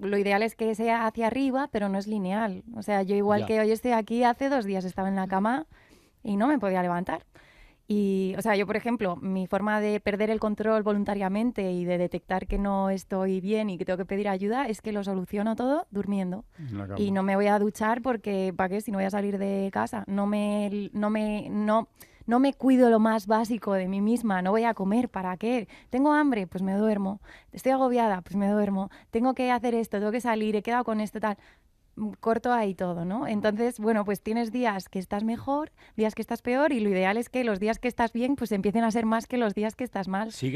lo ideal es que sea hacia arriba, pero no es lineal. O sea, yo igual que hoy estoy aquí, hace 2 días estaba en la cama y no me podía levantar. Y, o sea, yo, por ejemplo, mi forma de perder el control voluntariamente y de detectar que no estoy bien y que tengo que pedir ayuda es que lo soluciono todo durmiendo. Y no me voy a duchar porque, ¿para qué? Si no voy a salir de casa. No me cuido lo más básico de mí misma, no voy a comer, ¿para qué? Tengo hambre, pues me duermo. Estoy agobiada, pues me duermo. Tengo que hacer esto, tengo que salir, he quedado con esto, tal. Corto ahí todo, ¿no? Entonces, bueno, pues tienes días que estás mejor, días que estás peor, y lo ideal es que los días que estás bien, pues empiecen a ser más que los días que estás mal. Sigues